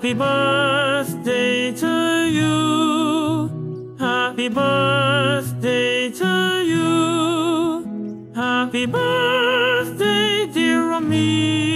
Happy birthday to you. Happy birthday to you. Happy birthday, dear Ramel.